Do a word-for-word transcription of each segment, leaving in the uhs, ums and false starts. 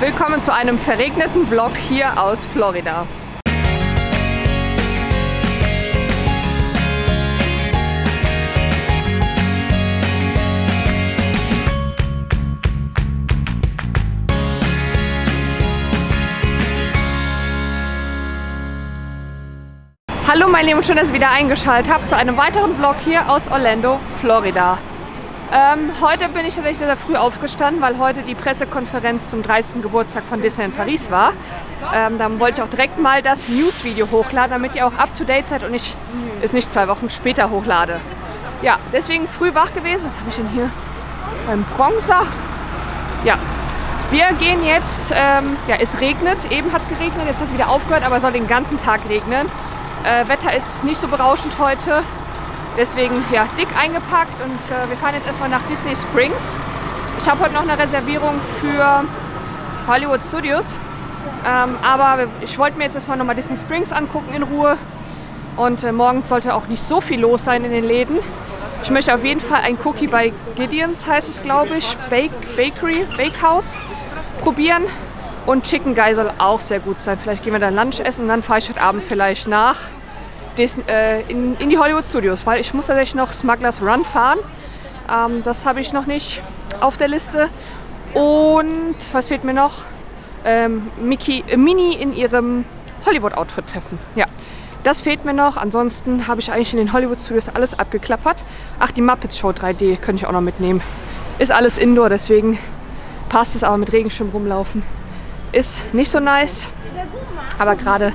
Willkommen zu einem verregneten Vlog hier aus Florida. Hallo meine Lieben, schön, dass ihr wieder eingeschaltet habt zu einem weiteren Vlog hier aus Orlando, Florida. Ähm, heute bin ich tatsächlich sehr, sehr früh aufgestanden, weil heute die Pressekonferenz zum dreißigsten Geburtstag von Disneyland Paris war. Ähm, dann wollte ich auch direkt mal das News-Video hochladen, damit ihr auch up-to-date seid und ich es nicht zwei Wochen später hochlade. Ja, deswegen früh wach gewesen. Was habe ich denn hier? Beim Bronzer. Ja. Wir gehen jetzt, ähm, ja, es regnet. Eben hat es geregnet, jetzt hat es wieder aufgehört, aber es soll den ganzen Tag regnen. Äh, Wetter ist nicht so berauschend heute, deswegen ja, dick eingepackt und äh, wir fahren jetzt erstmal nach Disney Springs. Ich habe heute noch eine Reservierung für Hollywood Studios, ähm, aber ich wollte mir jetzt erstmal nochmal Disney Springs angucken in Ruhe und äh, morgens sollte auch nicht so viel los sein in den Läden. Ich möchte auf jeden Fall ein Cookie bei Gideon's, heißt es glaube ich, Bake, Bakery, Bakehouse probieren. Und Chicken Guy soll auch sehr gut sein. Vielleicht gehen wir dann Lunch essen und dann fahre ich heute Abend vielleicht nach Disney, äh, in, in die Hollywood Studios, weil ich muss tatsächlich noch Smugglers Run fahren. Ähm, das habe ich noch nicht auf der Liste. Und was fehlt mir noch? Ähm, Mickey, äh, Minnie in ihrem Hollywood-Outfit treffen. Ja, das fehlt mir noch. Ansonsten habe ich eigentlich in den Hollywood Studios alles abgeklappert. Ach, die Muppets Show drei D könnte ich auch noch mitnehmen. Ist alles Indoor, deswegen passt es aber mit Regenschirm rumlaufen. Ist nicht so nice, aber gerade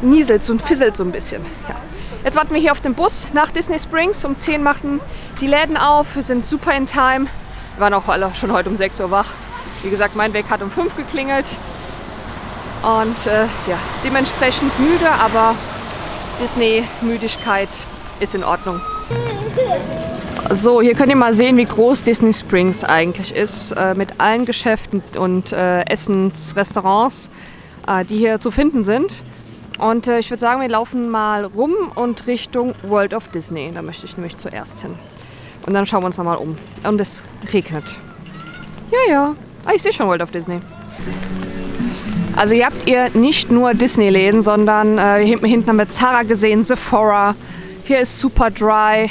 nieselt und fisselt so ein bisschen. Ja. Jetzt warten wir hier auf den Bus nach Disney Springs. Um zehn machen die Läden auf. Wir sind super in time. Wir waren auch alle schon heute um sechs Uhr wach. Wie gesagt, mein Weg hat um fünf geklingelt. Und äh, ja, dementsprechend müde, aber Disney-Müdigkeit ist in Ordnung. So, hier könnt ihr mal sehen, wie groß Disney Springs eigentlich ist, äh, mit allen Geschäften und äh, Essensrestaurants, äh, die hier zu finden sind. Und äh, ich würde sagen, wir laufen mal rum und Richtung World of Disney. Da möchte ich nämlich zuerst hin. Und dann schauen wir uns nochmal um. Und es regnet. Ja, ja. Ah, ich sehe schon World of Disney. Also hier habt ihr nicht nur Disney-Läden, sondern äh, hinten haben wir Zara gesehen, Sephora. Hier ist Superdry.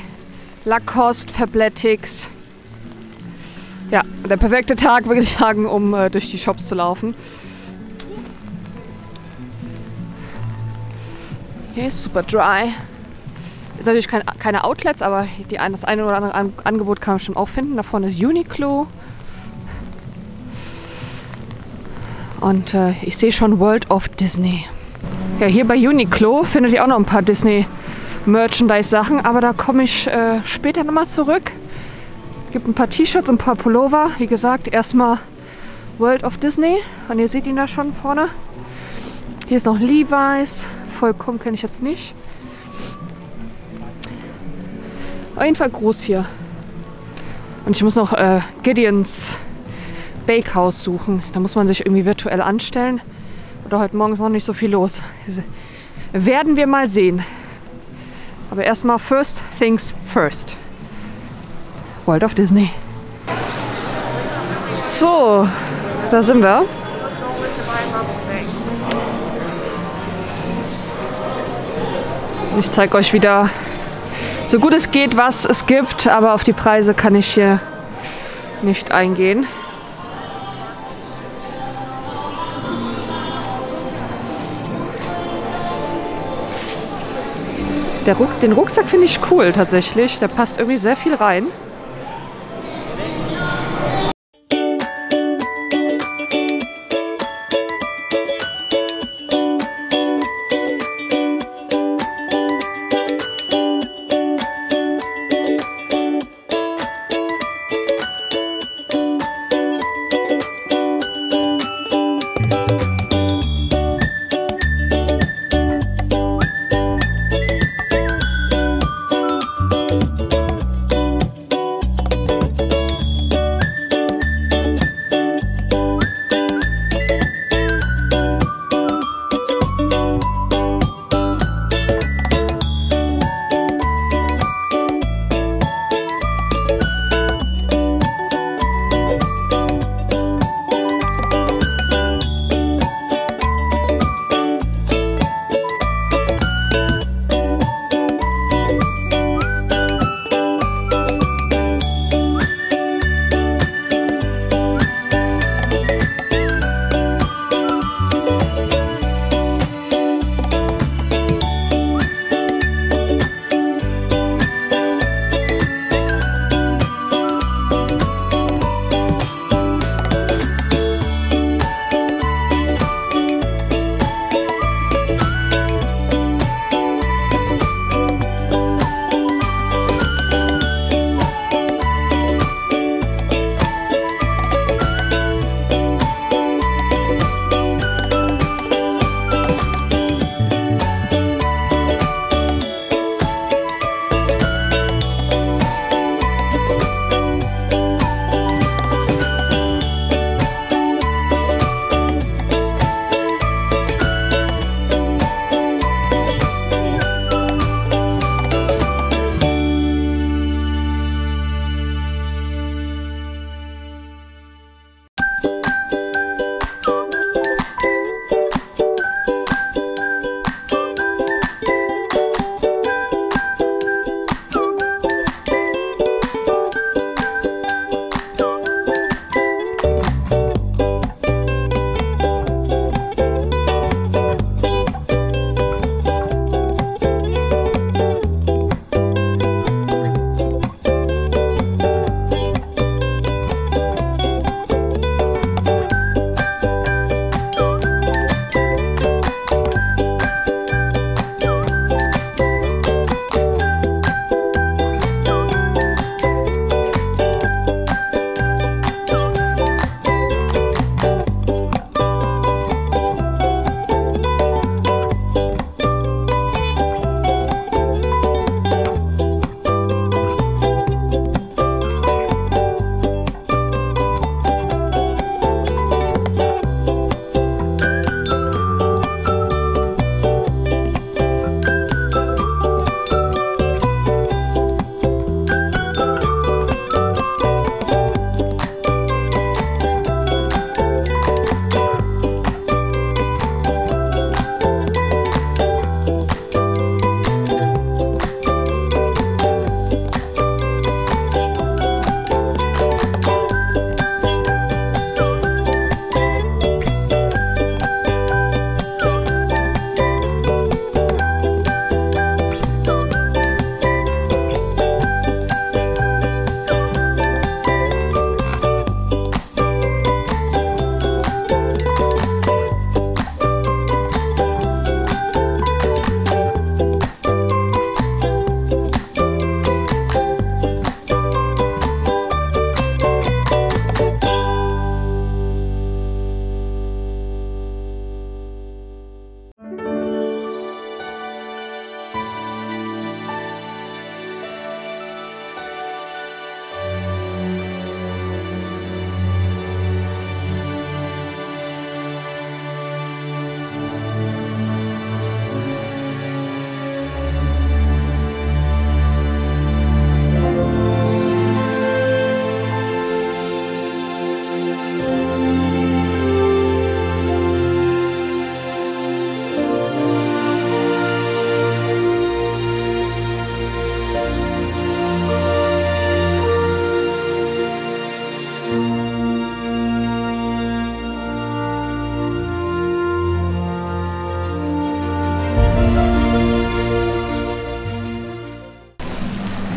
Lacoste, Fabletics. Ja, der perfekte Tag, würde ich sagen, um äh, durch die Shops zu laufen. Hier ist Superdry. Ist natürlich kein, keine Outlets, aber die, das eine oder andere An Angebot kann man schon auch finden. Da vorne ist Uniqlo. Und äh, ich sehe schon World of Disney. Ja, hier bei Uniqlo findet ihr auch noch ein paar Disney Merchandise-Sachen, aber da komme ich äh, später nochmal zurück. Es gibt ein paar T-Shirts und ein paar Pullover. Wie gesagt, erstmal World of Disney. Und ihr seht ihn da schon vorne. Hier ist noch Levi's. Vollkommen kenne ich jetzt nicht. Auf jeden Fall groß hier. Und ich muss noch äh, Gideon's Bakehouse suchen. Da muss man sich irgendwie virtuell anstellen. Oder heute Morgen ist noch nicht so viel los. Werden wir mal sehen. Aber erstmal first things first. World of Disney. So, da sind wir. Ich zeige euch wieder, so gut es geht, was es gibt, aber auf die Preise kann ich hier nicht eingehen. Der Ruck, den Rucksack finde ich cool tatsächlich, da passt irgendwie sehr viel rein.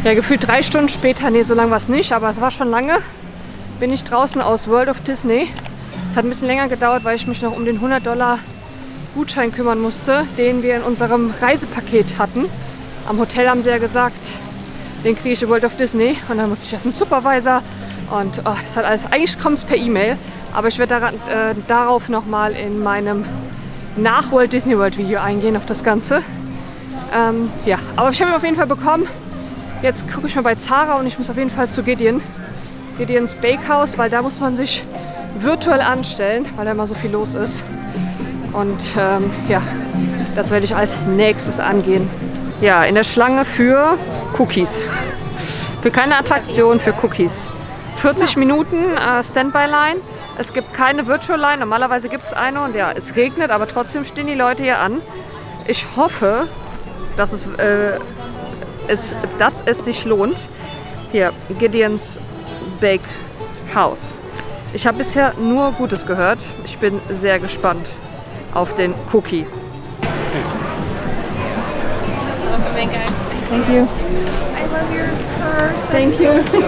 ja, gefühlt drei Stunden später, nee, so lange war es nicht, aber es war schon lange, bin ich draußen aus World of Disney. Es hat ein bisschen länger gedauert, weil ich mich noch um den hundert Dollar Gutschein kümmern musste, den wir in unserem Reisepaket hatten. Am Hotel haben sie ja gesagt, den kriege ich in World of Disney und dann musste ich das einen Supervisor und oh, das hat alles, eigentlich kommt es per E-Mail, aber ich werde äh, darauf nochmal in meinem Nach-World Disney World Video eingehen, auf das Ganze. Ähm, ja, aber ich habe ihn auf jeden Fall bekommen. Jetzt gucke ich mal bei Zara und ich muss auf jeden Fall zu Gideon. Gideon's Bakehouse, weil da muss man sich virtuell anstellen, weil da immer so viel los ist. Und ähm, ja, das werde ich als nächstes angehen. Ja, in der Schlange für Cookies. Für keine Attraktion, für Cookies. vierzig Minuten äh, Standby-Line. Es gibt keine Virtual Line, normalerweise gibt es eine und ja, es regnet, aber trotzdem stehen die Leute hier an. Ich hoffe, dass es, äh, es, dass es sich lohnt. Hier, Gideon's Bakehouse. Ich habe bisher nur Gutes gehört. Ich bin sehr gespannt auf den Cookie. Thanks. Thank you. I love your purse. Thank you.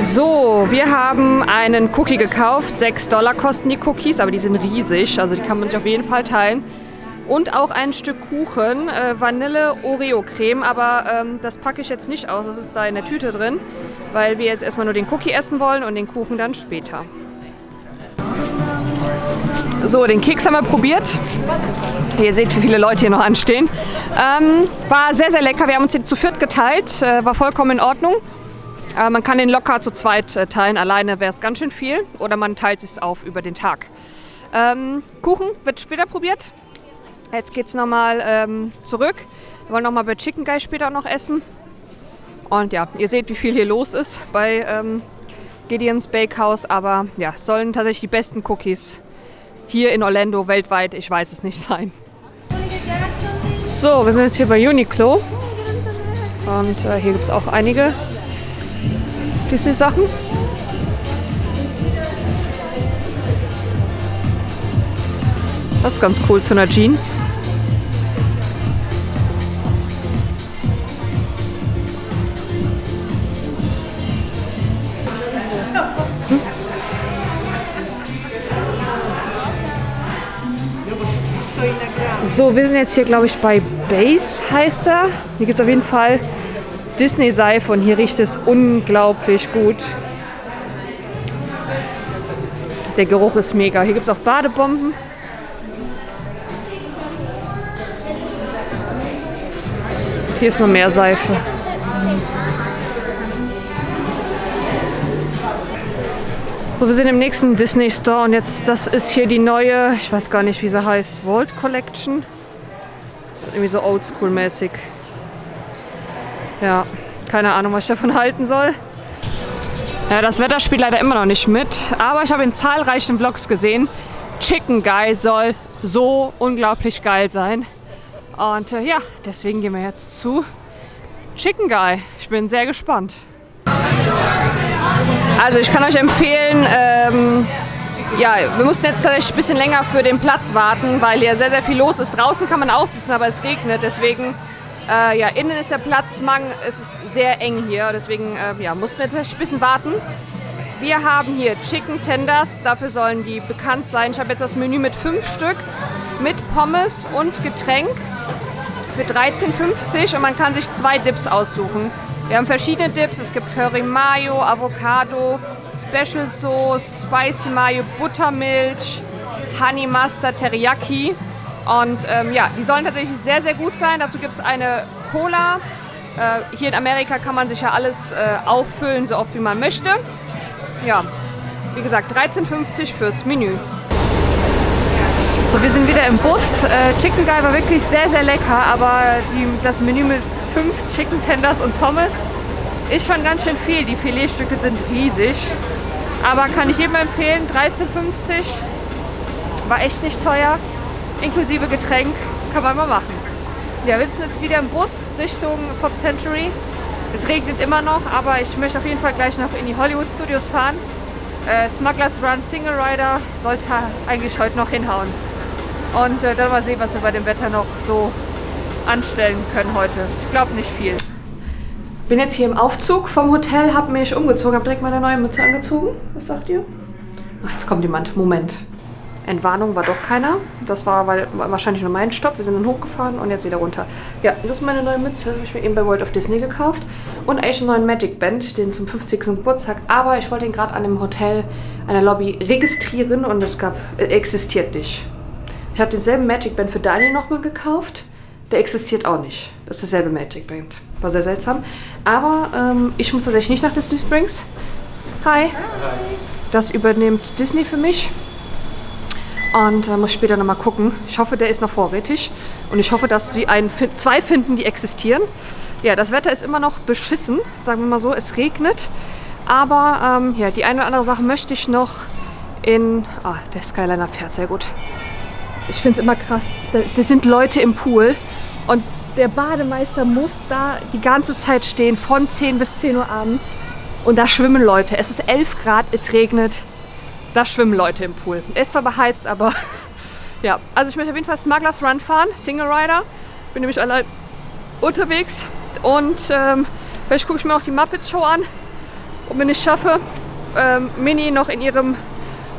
So, wir haben einen Cookie gekauft. sechs Dollar kosten die Cookies, aber die sind riesig, also die kann man sich auf jeden Fall teilen. Und auch ein Stück Kuchen, äh, Vanille-Oreo-Creme, aber ähm, das packe ich jetzt nicht aus, das ist da in der Tüte drin, weil wir jetzt erstmal nur den Cookie essen wollen und den Kuchen dann später. So, den Keks haben wir probiert. Ihr seht, wie viele Leute hier noch anstehen. Ähm, war sehr, sehr lecker, wir haben uns hier zu viert geteilt, äh, war vollkommen in Ordnung. Äh, man kann den locker zu zweit äh, teilen, alleine wäre es ganz schön viel oder man teilt es sich auf über den Tag. Ähm, Kuchen wird später probiert. Jetzt geht es nochmal ähm, zurück. Wir wollen nochmal bei Chicken Guy später noch essen. Und ja, ihr seht, wie viel hier los ist bei ähm, Gideon's Bakehouse. Aber ja, es sollen tatsächlich die besten Cookies hier in Orlando, weltweit, ich weiß es nicht, sein. So, wir sind jetzt hier bei Uniqlo. Und äh, hier gibt es auch einige Disney-Sachen. Das ist ganz cool zu einer Jeans. Hm. So, wir sind jetzt hier, glaube ich, bei Base heißt er. Hier gibt es auf jeden Fall Disney-Seife und hier riecht es unglaublich gut. Der Geruch ist mega. Hier gibt es auch Badebomben. Hier ist noch mehr Seife. So, wir sind im nächsten Disney Store und jetzt, das ist hier die neue, ich weiß gar nicht, wie sie heißt, Vault Collection. Irgendwie so oldschool-mäßig. Ja, keine Ahnung, was ich davon halten soll. Ja, das Wetter spielt leider immer noch nicht mit, aber ich habe in zahlreichen Vlogs gesehen, Chicken Guy soll so unglaublich geil sein. Und äh, ja, deswegen gehen wir jetzt zu Chicken Guy. Ich bin sehr gespannt. Also ich kann euch empfehlen, ähm, ja, wir mussten jetzt tatsächlich ein bisschen länger für den Platz warten, weil hier sehr, sehr viel los ist. Draußen kann man auch sitzen, aber es regnet. Deswegen, äh, ja, innen ist der Platzmangel, es ist sehr eng hier. Deswegen, äh, ja, mussten wir tatsächlich ein bisschen warten. Wir haben hier Chicken Tenders, dafür sollen die bekannt sein. Ich habe jetzt das Menü mit fünf Stück, mit Pommes und Getränk für dreizehn fünfzig und man kann sich zwei Dips aussuchen. Wir haben verschiedene Dips, es gibt Curry Mayo, Avocado, Special Sauce, Spicy Mayo, Buttermilch, Honey Mustard, Teriyaki und ähm, ja, die sollen tatsächlich sehr, sehr gut sein. Dazu gibt es eine Cola. Äh, hier in Amerika kann man sich ja alles äh, auffüllen, so oft wie man möchte. Ja, Wie gesagt, dreizehn fünfzig fürs Menü. So, wir sind wieder im Bus. Äh, Chicken Guy war wirklich sehr, sehr lecker, aber die, das Menü mit fünf Chicken Tenders und Pommes ist schon ganz schön viel. Die Filetstücke sind riesig, aber kann ich jedem empfehlen, dreizehn fünfzig, war echt nicht teuer, inklusive Getränk, kann man mal machen. Ja, wir sind jetzt wieder im Bus Richtung Pop Century. Es regnet immer noch, aber ich möchte auf jeden Fall gleich noch in die Hollywood Studios fahren. Äh, Smugglers Run Single Rider sollte eigentlich heute noch hinhauen. Und äh, dann mal sehen, was wir bei dem Wetter noch so anstellen können heute. Ich glaube nicht viel. Ich bin jetzt hier im Aufzug vom Hotel, habe mich umgezogen, habe direkt meine neue Mütze angezogen. Was sagt ihr? Ach, jetzt kommt jemand. Moment. Entwarnung war doch keiner. Das war, weil, war wahrscheinlich nur mein Stopp. Wir sind dann hochgefahren und jetzt wieder runter. Ja, das ist meine neue Mütze. Habe ich mir eben bei World of Disney gekauft. Und eigentlich einen neuen Magic Band, den zum fünfzigsten Geburtstag. Aber ich wollte ihn gerade an dem Hotel, an der Lobby registrieren und das gab, äh, existiert nicht. Ich habe denselben Magic Band für Daniel nochmal gekauft. Der existiert auch nicht. Das ist derselbe Magic Band. War sehr seltsam. Aber ähm, ich muss tatsächlich nicht nach Disney Springs. Hi. Hi. Das übernimmt Disney für mich. Und äh, muss später nochmal gucken. Ich hoffe, der ist noch vorrätig. Und ich hoffe, dass sie einen, zwei finden, die existieren. Ja, das Wetter ist immer noch beschissen. Sagen wir mal so, es regnet. Aber ähm, ja, die eine oder andere Sache möchte ich noch in... Ah, der Skyliner fährt sehr gut. Ich finde es immer krass. Da, da sind Leute im Pool. Und der Bademeister muss da die ganze Zeit stehen, von zehn bis zehn Uhr abends. Und da schwimmen Leute. Es ist elf Grad, es regnet. Da schwimmen Leute im Pool. Er ist zwar beheizt, aber ja. Also ich möchte auf jeden Fall Smugglers Run fahren, Single Rider. Bin nämlich allein unterwegs. Und ähm, vielleicht gucke ich mir auch die Muppets Show an. Und wenn ich es schaffe, ähm, Minnie noch in ihrem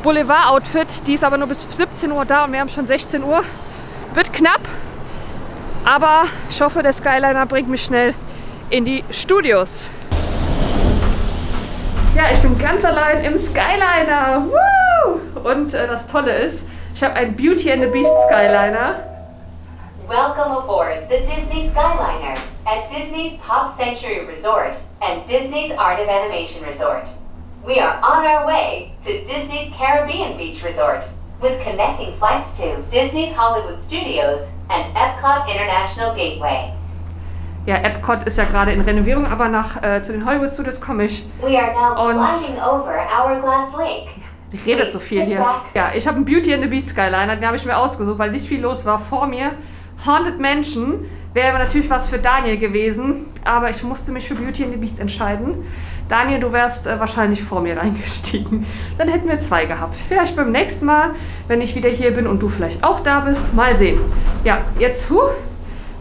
Boulevard-Outfit. Die ist aber nur bis siebzehn Uhr da und wir haben schon sechzehn Uhr. Wird knapp. Aber ich hoffe, der Skyliner bringt mich schnell in die Studios. Ja, ich bin ganz allein im Skyliner. Woo! Und äh, das Tolle ist, ich habe einen Beauty and the Beast Skyliner. Welcome aboard the Disney Skyliner at Disney's Pop Century Resort and Disney's Art of Animation Resort. We are on our way to Disney's Caribbean Beach Resort with connecting flights to Disney's Hollywood Studios and Epcot International Gateway. Ja, Epcot ist ja gerade in Renovierung, aber nach äh, zu den Hollywood Studios komme ich. We are now gliding over Hourglass Lake. Ich rede so viel hier. Ja, ich habe einen Beauty and the Beast Skyliner, den habe ich mir ausgesucht, weil nicht viel los war vor mir. Haunted Mansion wäre natürlich was für Daniel gewesen, aber ich musste mich für Beauty and the Beast entscheiden. Daniel, du wärst äh, wahrscheinlich vor mir reingestiegen. Dann hätten wir zwei gehabt. Vielleicht beim nächsten Mal, wenn ich wieder hier bin und du vielleicht auch da bist. Mal sehen. Ja, jetzt huh,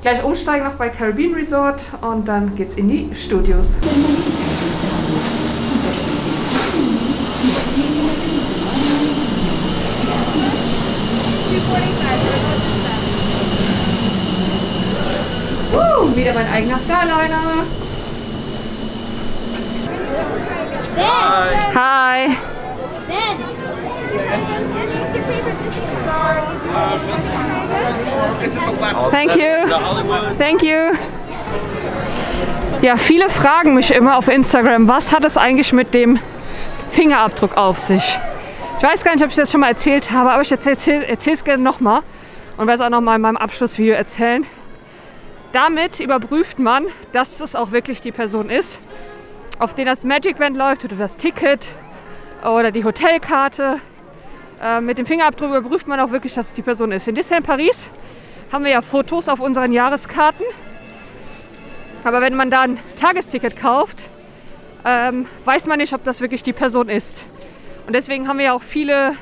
gleich umsteigen noch bei Caribbean Resort und dann geht's in die Studios. Uh, wieder mein eigener Skyliner. Hi. Hi. Thank you. Thank you. Ja, viele fragen mich immer auf Instagram, was hat es eigentlich mit dem Fingerabdruck auf sich? Ich weiß gar nicht, ob ich das schon mal erzählt habe, aber ich erzähle es gerne nochmal und werde es auch nochmal in meinem Abschlussvideo erzählen. Damit überprüft man, dass es auch wirklich die Person ist, auf den das Magic Band läuft oder das Ticket oder die Hotelkarte. Äh, mit dem Fingerabdruck überprüft man auch wirklich, dass es die Person ist. In Disneyland Paris haben wir ja Fotos auf unseren Jahreskarten. Aber wenn man da ein Tagesticket kauft, ähm, weiß man nicht, ob das wirklich die Person ist. Und deswegen haben wir ja auch viele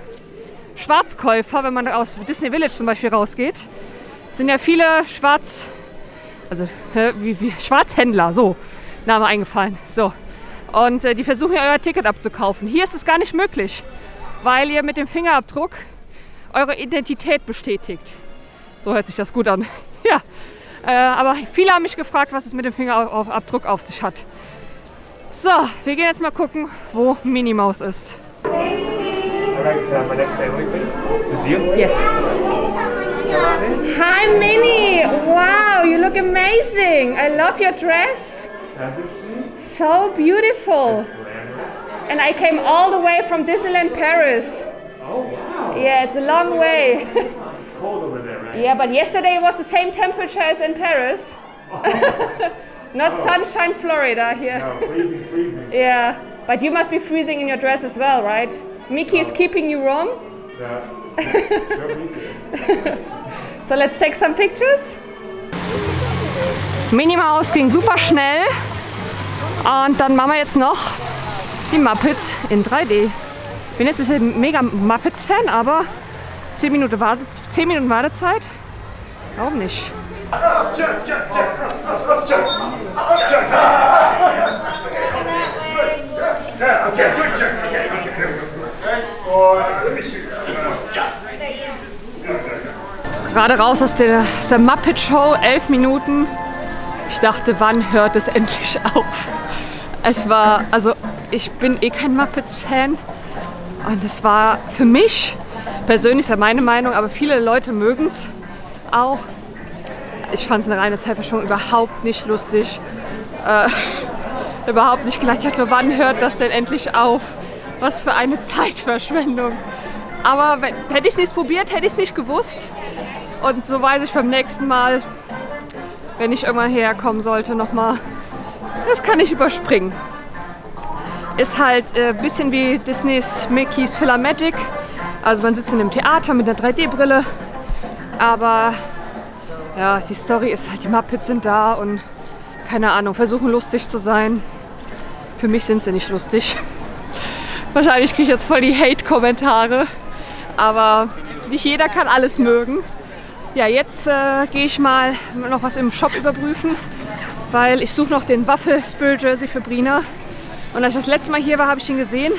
Schwarzkäufer, wenn man aus Disney Village zum Beispiel rausgeht, sind ja viele Schwarz, also, äh, wie, wie, Schwarzhändler, so, Name eingefallen. So. Und äh, die versuchen ja euer Ticket abzukaufen. Hier ist es gar nicht möglich, weil ihr mit dem Fingerabdruck eure Identität bestätigt. So hört sich das gut an. Ja, äh, aber viele haben mich gefragt, was es mit dem Fingerabdruck auf sich hat. So, wir gehen jetzt mal gucken, wo Minnie Maus ist. Yeah. Hi Minnie! Wow, you look amazing! I love your dress! Doesn't she? So beautiful. and I came all the way from Disneyland Paris. Oh wow! Yeah, it's a long way. It's cold over there, right? Yeah, but yesterday it was the same temperature as in Paris. Oh. Not oh. sunshine Florida here. No, freezing, freezing. Yeah, but you must be freezing in your dress as well, right? Mickey oh. is keeping you warm. Yeah. So let's take some pictures. Minimaus ging super schnell. Und dann machen wir jetzt noch die Muppets in drei D. Ich bin jetzt nicht ein mega Muppets-Fan, aber zehn Minuten, Wartez zehn Minuten Wartezeit? Warum nicht? Gerade raus aus der, aus der Muppet Show, elf Minuten. Ich dachte, wann hört es endlich auf? Es war, also ich bin eh kein Muppets-Fan. Und es war für mich, persönlich ist ja meine Meinung, aber viele Leute mögen es auch. Ich fand es eine reine Zeitverschwendung, überhaupt nicht lustig. Äh, überhaupt nicht gleich, wann hört das denn endlich auf? Was für eine Zeitverschwendung. Aber wenn, hätte ich es nicht probiert, hätte ich es nicht gewusst. Und so weiß ich beim nächsten Mal, wenn ich irgendwann herkommen sollte, nochmal, das kann ich überspringen. Ist halt ein äh, bisschen wie Disneys Mickey's Magic. Also man sitzt in einem Theater mit einer drei D-Brille. Aber ja, die Story ist halt, die Muppets sind da und keine Ahnung, versuchen lustig zu sein. Für mich sind sie nicht lustig. Wahrscheinlich kriege ich jetzt voll die Hate-Kommentare. Aber nicht jeder kann alles mögen. Ja, jetzt äh, gehe ich mal noch was im Shop überprüfen, weil ich suche noch den Waffel-Spill-Jersey für Brina. Und als ich das letzte Mal hier war, habe ich ihn gesehen,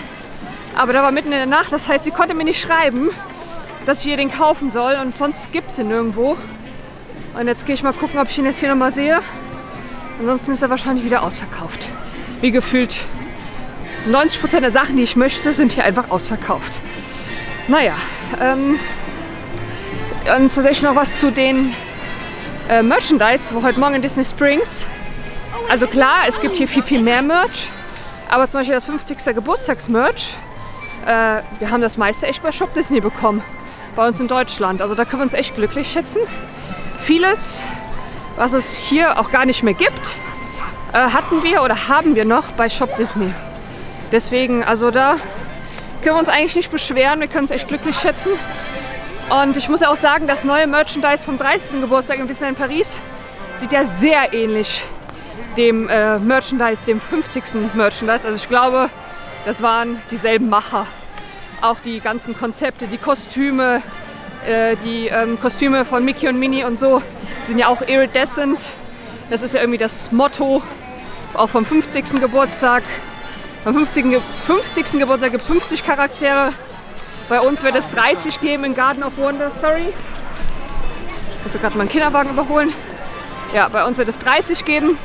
aber da war mitten in der Nacht, das heißt, sie konnte mir nicht schreiben, dass ich ihr den kaufen soll und sonst gibt es ihn nirgendwo. Und jetzt gehe ich mal gucken, ob ich ihn jetzt hier nochmal sehe. Ansonsten ist er wahrscheinlich wieder ausverkauft. Wie gefühlt neunzig Prozent der Sachen, die ich möchte, sind hier einfach ausverkauft. Naja, ähm... Und tatsächlich noch was zu den äh, Merchandise, wo heute Morgen in Disney Springs. Also klar, es gibt hier viel, viel mehr Merch. Aber zum Beispiel das fünfzigste Geburtstagsmerch. Äh, wir haben das meiste echt bei Shop Disney bekommen. Bei uns in Deutschland. Also da können wir uns echt glücklich schätzen. Vieles, was es hier auch gar nicht mehr gibt, äh, hatten wir oder haben wir noch bei Shop Disney. Deswegen, also da können wir uns eigentlich nicht beschweren. Wir können uns echt glücklich schätzen. Und ich muss auch sagen, das neue Merchandise vom dreißigsten Geburtstag im Disneyland Paris sieht ja sehr ähnlich dem äh, Merchandise, dem fünfzigsten Merchandise. Also ich glaube, das waren dieselben Macher. Auch die ganzen Konzepte, die Kostüme, äh, die ähm, Kostüme von Mickey und Minnie und so sind ja auch iridescent. Das ist ja irgendwie das Motto auch vom fünfzigsten Geburtstag. Am fünfzigsten Geburtstag gibt es fünfzig Charaktere. Bei uns wird es dreißig geben im Garden of Wonders, sorry. Ich muss gerade meinen Kinderwagen überholen. Ja, bei uns wird es dreißig geben.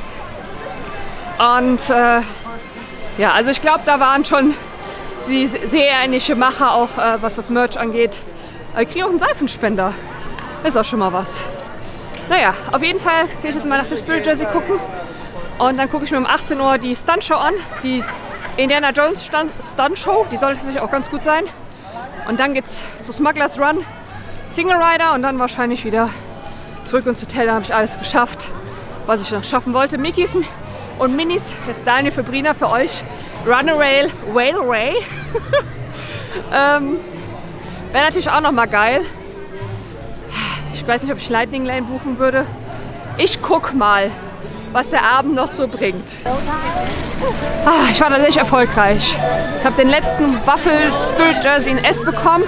Und äh, ja, also ich glaube, da waren schon die sehr ähnliche Macher, auch äh, was das Merch angeht. Aber ich kriege auch einen Seifenspender. Ist auch schon mal was. Naja, auf jeden Fall gehe ich jetzt mal nach dem Spirit Jersey gucken. Und dann gucke ich mir um achtzehn Uhr die Stuntshow an. Die Indiana Jones Stuntshow, die soll natürlich auch ganz gut sein. Und dann geht's zu Smugglers Run, Single Rider und dann wahrscheinlich wieder zurück ins Hotel. Da habe ich alles geschafft, was ich noch schaffen wollte. Mickeys und Minis, jetzt Daniel für Brina, für euch. Runaway Railway. ähm, Wäre natürlich auch nochmal geil. Ich weiß nicht, ob ich Lightning Lane buchen würde. Ich guck mal, was der Abend noch so bringt. Ah, ich war tatsächlich erfolgreich. Ich habe den letzten Waffel Spirit Jersey in S bekommen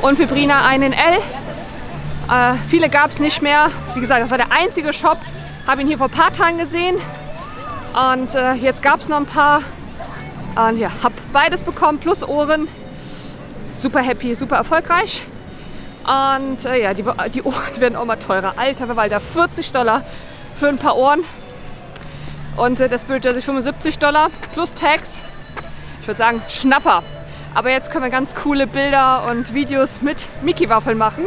und für Brina einen in L. Äh, viele gab es nicht mehr. Wie gesagt, das war der einzige Shop. Habe ihn hier vor ein paar Tagen gesehen. Und äh, jetzt gab es noch ein paar. Und ja, habe beides bekommen, plus Ohren. Super happy, super erfolgreich. Und äh, ja, die, die Ohren werden auch mal teurer. Alter, weil da vierzig Dollar für ein paar Ohren. Und das Bild ist fünfundsiebzig Dollar plus Tax. Ich würde sagen, Schnapper. Aber jetzt können wir ganz coole Bilder und Videos mit Mickey-Waffeln machen.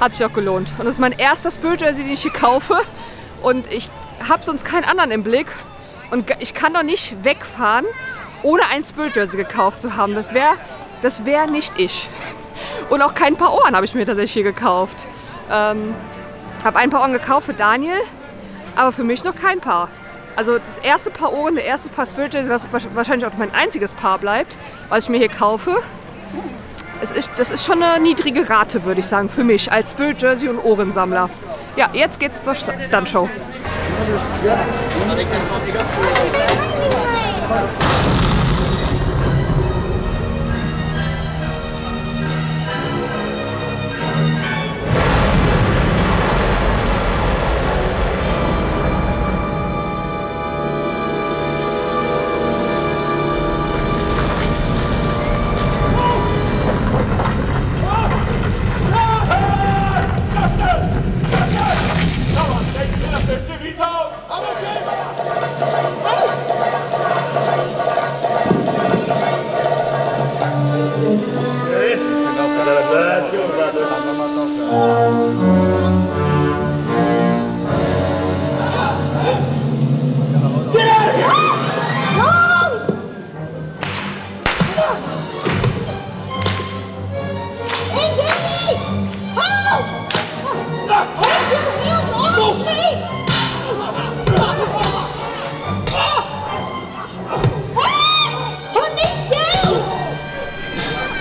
Hat sich auch gelohnt. Und das ist mein erster Spirit Jersey, den ich hier kaufe. Und ich habe sonst keinen anderen im Blick. Und ich kann doch nicht wegfahren ohne ein Spirit Jersey gekauft zu haben. Das wäre das wär nicht ich. Und auch kein paar Ohren habe ich mir tatsächlich hier gekauft. Ähm, habe ein paar Ohren gekauft für Daniel, aber für mich noch kein Paar. Also das erste Paar Ohren, der erste Paar Spirit Jersey, was wahrscheinlich auch mein einziges Paar bleibt, was ich mir hier kaufe. Es ist, das ist schon eine niedrige Rate, würde ich sagen, für mich als Spirit Jersey und Ohrensammler. Ja, jetzt geht's zur Stunt Show.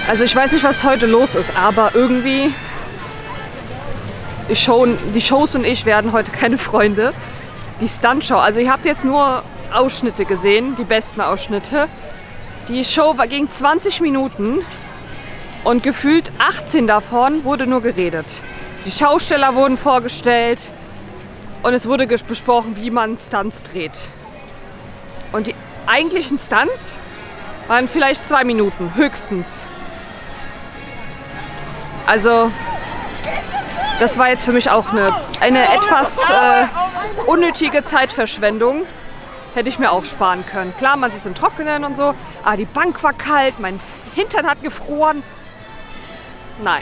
Also ich weiß nicht, was heute los ist, aber irgendwie ich Show, die Shows und ich werden heute keine Freunde. Die Stuntshow, also ihr habt jetzt nur Ausschnitte gesehen, die besten Ausschnitte. Die Show war gegen zwanzig Minuten und gefühlt achtzehn davon wurde nur geredet. Die Schausteller wurden vorgestellt und es wurde besprochen, wie man Stunts dreht. Und die eigentlichen Stunts waren vielleicht zwei Minuten, höchstens. Also, das war jetzt für mich auch eine, eine etwas äh, unnötige Zeitverschwendung. Hätte ich mir auch sparen können. Klar, man sitzt im Trockenen und so. Ah, die Bank war kalt, mein Hintern hat gefroren. Nein.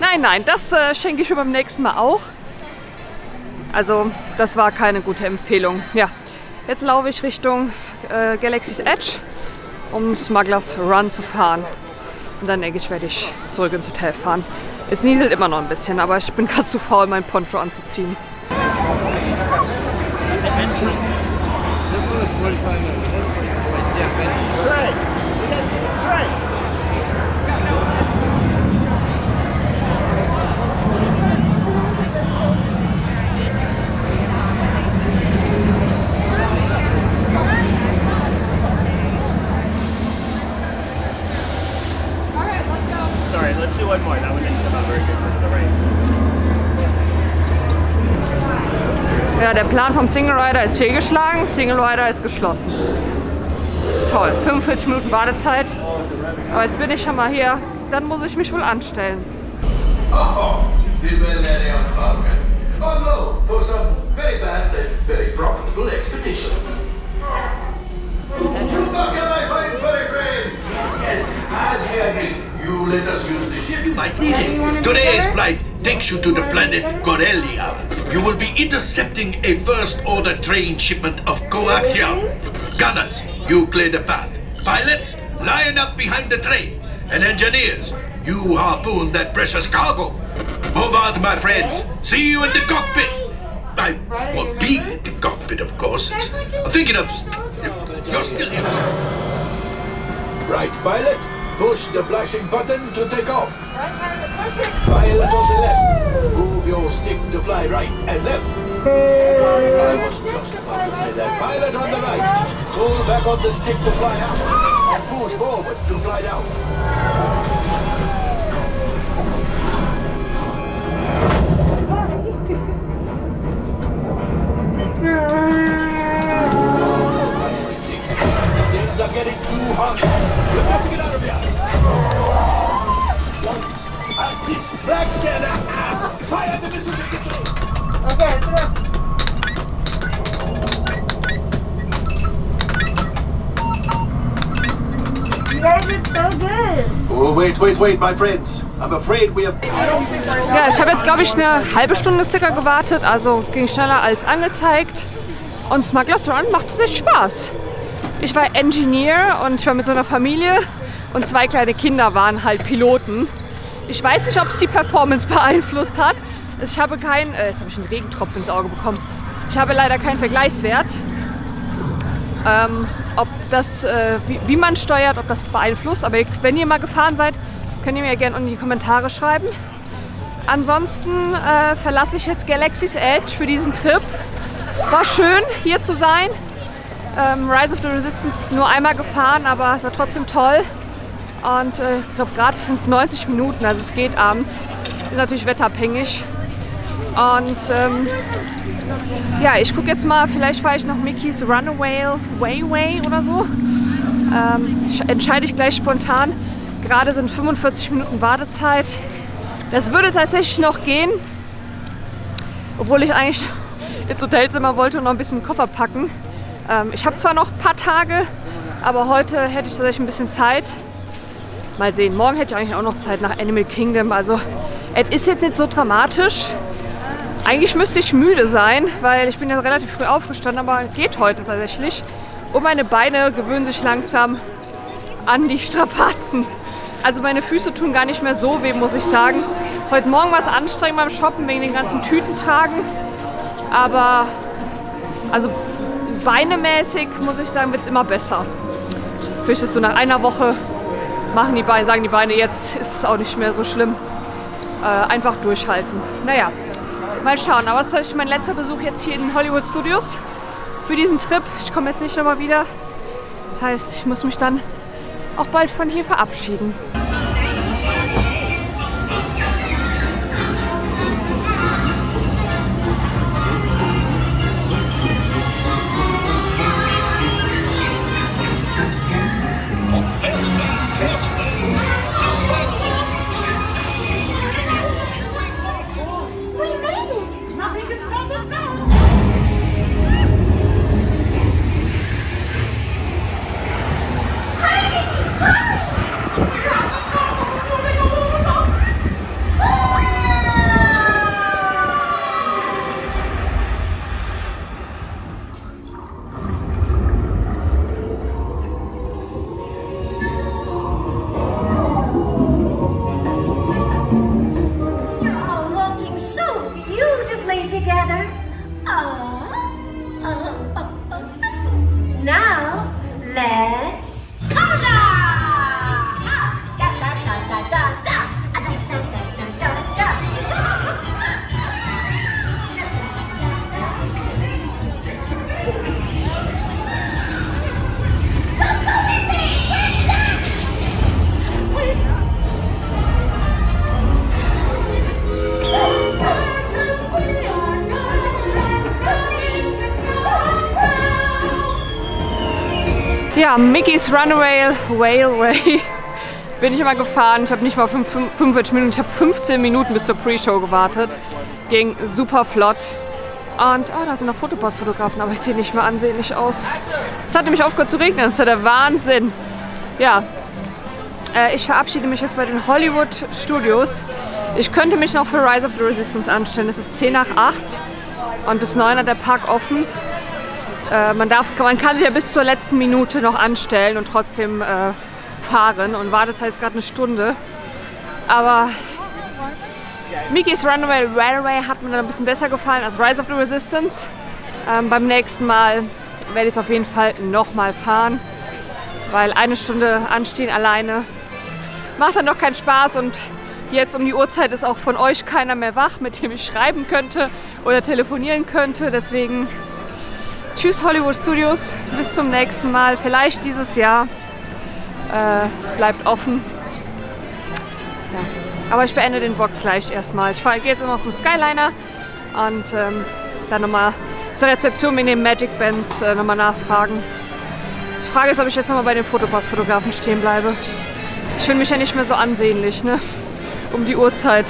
Nein, nein, das äh, schenke ich mir beim nächsten Mal auch. Also, das war keine gute Empfehlung. Ja, jetzt laufe ich Richtung äh, Galaxy's Edge, um Smugglers Run zu fahren. Und dann denke ich, werde ich zurück ins Hotel fahren. Es nieselt immer noch ein bisschen, aber ich bin gerade zu faul, mein Poncho anzuziehen. Ja, der Plan vom Single Rider ist fehlgeschlagen, Single Rider ist geschlossen. Toll, fünfundvierzig Minuten Wartezeit. Aber jetzt bin ich schon mal hier, dann muss ich mich wohl anstellen. Oh, you been there, okay. Oh no, for some very fast and very profitable expeditions. You back in my fine furry friend. Yes, yes, as we agreed. You let us use the ship. You might need it. Today's flight takes you to the planet Corellia. You will be intercepting a first-order train shipment of Coaxia. Gunners, you clear the path. Pilots, line up behind the train. And engineers, you harpoon that precious cargo. Move out, my friends. See you in the cockpit. I won't be in the cockpit, of course. It's, I'm thinking of... You're still here. Right, pilot. Push the flashing button to take off. Pilot on the left. Move your stick to fly right and left. I was just about to say that. Pilot on the right. Pull back on the stick to fly out. And push forward to fly down. Things are getting too hot. You have to get out of here. Distraction! Fire the missile to get through! Okay, it's enough. You guys are so good! Oh, wait, wait, wait, my friends. I'm afraid we have... Ja, ich habe jetzt, glaube ich, eine halbe Stunde circa gewartet, also ging schneller als angezeigt. Und Smugglers Run macht sich Spaß. Ich war Engineer und ich war mit so einer Familie und zwei kleine Kinder waren halt Piloten. Ich weiß nicht, ob es die Performance beeinflusst hat. Ich habe keinen, äh, jetzt habe ich einen Regentropfen ins Auge bekommen. Ich habe leider keinen Vergleichswert, ähm, ob das, äh, wie, wie man steuert, ob das beeinflusst. Aber wenn ihr mal gefahren seid, könnt ihr mir ja gerne in die Kommentare schreiben. Ansonsten äh, verlasse ich jetzt Galaxy's Edge für diesen Trip. War schön, hier zu sein. Ähm, Rise of the Resistance nur einmal gefahren, aber es war trotzdem toll. Und äh, ich glaube, gerade sind es neunzig Minuten, also es geht abends. Ist natürlich wetterabhängig. Und ähm, ja, ich gucke jetzt mal, vielleicht fahre ich noch Mickey's Runaway Railway oder so. Ähm, entscheide ich gleich spontan. Gerade sind fünfundvierzig Minuten Wartezeit. Das würde tatsächlich noch gehen, obwohl ich eigentlich ins Hotelzimmer wollte und noch ein bisschen Koffer packen. Ähm, ich habe zwar noch ein paar Tage, aber heute hätte ich tatsächlich ein bisschen Zeit. Mal sehen, morgen hätte ich eigentlich auch noch Zeit nach Animal Kingdom. Also es ist jetzt nicht so dramatisch. Eigentlich müsste ich müde sein, weil ich bin ja relativ früh aufgestanden, aber geht heute tatsächlich. Und meine Beine gewöhnen sich langsam an die Strapazen. Also meine Füße tun gar nicht mehr so weh, muss ich sagen. Heute Morgen war es anstrengend beim Shoppen, wegen den ganzen Tüten tragen. Aber also beinemäßig, muss ich sagen, wird es immer besser. Vielleicht ist so nach einer Woche, machen die Beine, sagen die Beine, jetzt ist es auch nicht mehr so schlimm. Äh, einfach durchhalten. Naja, mal schauen. Aber es ist tatsächlich mein letzter Besuch jetzt hier in den Hollywood Studios für diesen Trip. Ich komme jetzt nicht nochmal wieder. Das heißt, ich muss mich dann auch bald von hier verabschieden. Ja, Mickey's Runaway Railway bin ich immer gefahren. Ich habe nicht mal fünfundvierzig Minuten, ich habe fünfzehn Minuten bis zur Pre-Show gewartet. Ging super flott. Und oh, da sind noch Fotopass-Fotografen, aber ich sehe nicht mehr ansehnlich aus. Es hat nämlich aufgehört zu regnen, das war der Wahnsinn. Ja, äh, ich verabschiede mich jetzt bei den Hollywood Studios. Ich könnte mich noch für Rise of the Resistance anstellen. Es ist zehn nach acht und bis neun hat der Park offen. Man, darf, man kann sich ja bis zur letzten Minute noch anstellen und trotzdem äh, fahren. Und Wartezeit ist gerade eine Stunde. Aber Mickey's Runaway Railway hat mir dann ein bisschen besser gefallen als Rise of the Resistance. Ähm, beim nächsten Mal werde ich es auf jeden Fall nochmal fahren. Weil eine Stunde anstehen alleine macht dann doch keinen Spaß. Und jetzt um die Uhrzeit ist auch von euch keiner mehr wach, mit dem ich schreiben könnte oder telefonieren könnte. Deswegen... Tschüss Hollywood Studios, bis zum nächsten Mal, vielleicht dieses Jahr, äh, es bleibt offen. Ja. Aber ich beende den Vlog gleich erstmal. Ich gehe jetzt noch zum Skyliner und ähm, dann nochmal zur Rezeption mit den Magic Bands äh, nochmal nachfragen. Die Frage ist, ob ich jetzt nochmal bei den Fotopass-Fotografen stehen bleibe. Ich finde mich ja nicht mehr so ansehnlich, ne? Um die Uhrzeit.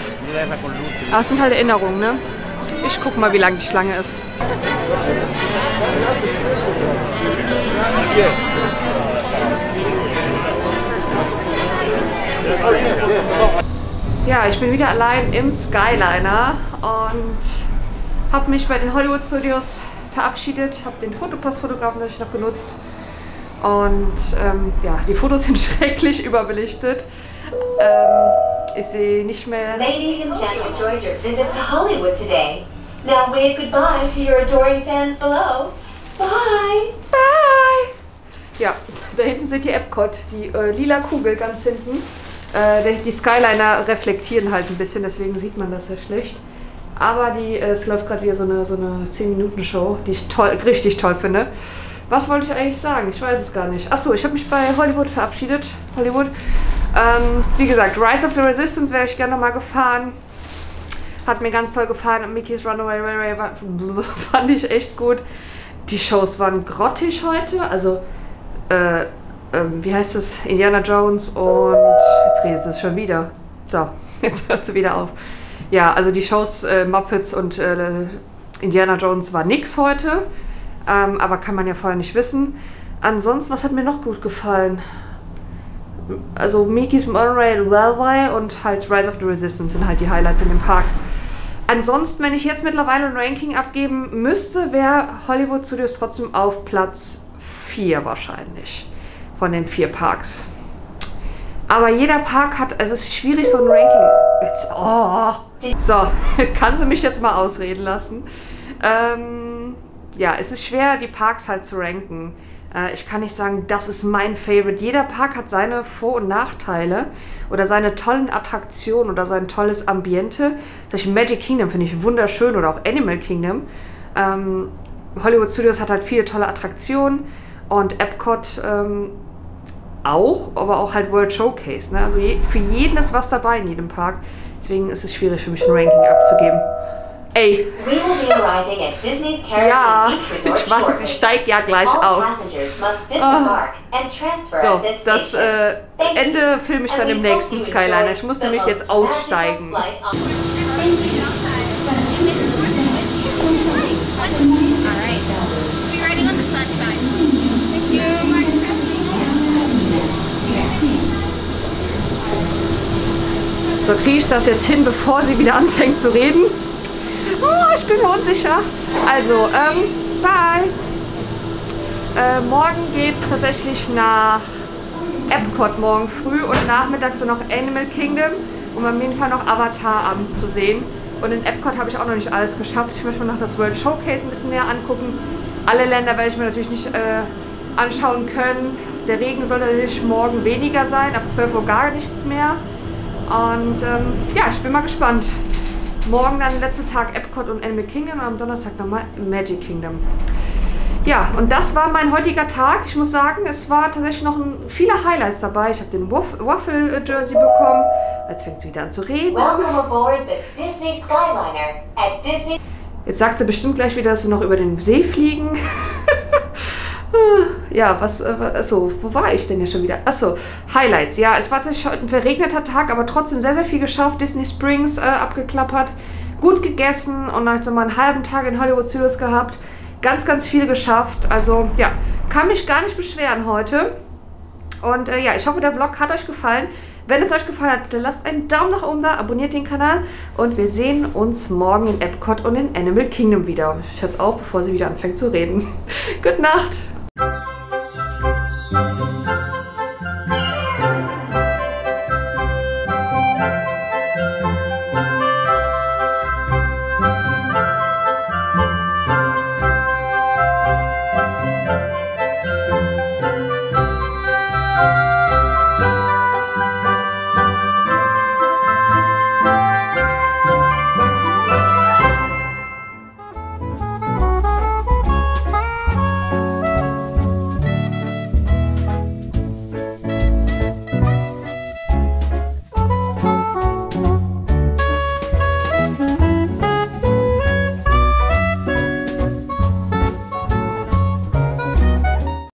Aber es sind halt Erinnerungen, ne? Ich guck mal, wie lang die Schlange ist. Ja, ich bin wieder allein im Skyliner und habe mich bei den Hollywood Studios verabschiedet, habe den Fotopass-Fotografen natürlich noch genutzt Und ähm, ja, die Fotos sind schrecklich überbelichtet. Ähm, ich sehe nicht mehr. Ladies and gentlemen, enjoy your visit to Hollywood today. Now wave goodbye to your adoring fans below. Bye! Bye! Ja, da hinten seht ihr Epcot, die äh, lila Kugel ganz hinten. Äh, die Skyliner reflektieren halt ein bisschen, deswegen sieht man das sehr schlecht. Aber die, äh, es läuft gerade wieder so eine, so eine zehn Minuten Show, die ich toll, richtig toll finde. Was wollte ich eigentlich sagen? Ich weiß es gar nicht. Achso, ich habe mich bei Hollywood verabschiedet. Hollywood. Ähm, wie gesagt, Rise of the Resistance wäre ich gerne nochmal gefahren. Hat mir ganz toll gefallen. Und Mickey's Runaway Railway war, fand ich echt gut. Die Shows waren grottig heute. Also, äh, äh, wie heißt das? Indiana Jones und... Jetzt redet es schon wieder. So, jetzt hört sie wieder auf. Ja, also die Shows äh, Muppets und äh, Indiana Jones war nix heute. Ähm, aber kann man ja vorher nicht wissen. Ansonsten, was hat mir noch gut gefallen? Also Mickey's Runaway Railway und halt Rise of the Resistance sind halt die Highlights in dem Park. Ansonsten, wenn ich jetzt mittlerweile ein Ranking abgeben müsste, wäre Hollywood Studios trotzdem auf Platz vier wahrscheinlich von den vier Parks. Aber jeder Park hat, also es ist schwierig so ein Ranking. Jetzt, oh. So, kann sie mich jetzt mal ausreden lassen. Ähm, ja, es ist schwer, die Parks halt zu ranken. Äh, ich kann nicht sagen, das ist mein Favorite. Jeder Park hat seine Vor- und Nachteile oder seine tollen Attraktionen oder sein tolles Ambiente. Vielleicht Magic Kingdom finde ich wunderschön oder auch Animal Kingdom. Ähm, Hollywood Studios hat halt viele tolle Attraktionen und Epcot... Ähm, auch, aber auch halt World Showcase. Ne? Also je, für jeden ist was dabei in jedem Park. Deswegen ist es schwierig für mich ein Ranking abzugeben. Ey! Ja, ich weiß, ich steige ja gleich aus. Oh. So, das äh, Ende filme ich dann im nächsten Skyliner. Ich muss nämlich jetzt aussteigen. So, kriege ich das jetzt hin, bevor sie wieder anfängt zu reden? Oh, ich bin mir unsicher. Also, ähm, bye. Äh, morgen geht es tatsächlich nach Epcot morgen früh und nachmittags dann noch Animal Kingdom, um auf jeden Fall noch Avatar abends zu sehen. Und in Epcot habe ich auch noch nicht alles geschafft. Ich möchte mir noch das World Showcase ein bisschen näher angucken. Alle Länder werde ich mir natürlich nicht äh, anschauen können. Der Regen soll natürlich morgen weniger sein, ab zwölf Uhr gar nichts mehr. Und ähm, ja, ich bin mal gespannt. Morgen dann letzter Tag Epcot und Animal Kingdom und am Donnerstag nochmal Magic Kingdom. Ja, und das war mein heutiger Tag. Ich muss sagen, es war tatsächlich noch ein, viele Highlights dabei. Ich habe den Waffle-Jersey bekommen. Jetzt fängt sie wieder an zu reden. Welcome aboard the Disney Skyliner at Disney. Jetzt sagt sie bestimmt gleich wieder, dass wir noch über den See fliegen. Ja, was, achso, wo war ich denn ja schon wieder? Achso, Highlights. Ja, es war ein verregneter Tag, aber trotzdem sehr, sehr viel geschafft. Disney Springs äh, abgeklappert, gut gegessen und dann so mal einen halben Tag in Hollywood Studios gehabt. Ganz, ganz viel geschafft. Also, ja, kann mich gar nicht beschweren heute. Und äh, ja, ich hoffe, der Vlog hat euch gefallen. Wenn es euch gefallen hat, bitte lasst einen Daumen nach oben da, abonniert den Kanal und wir sehen uns morgen in Epcot und in Animal Kingdom wieder. Ich hör's auf, bevor sie wieder anfängt zu reden. Gute Nacht!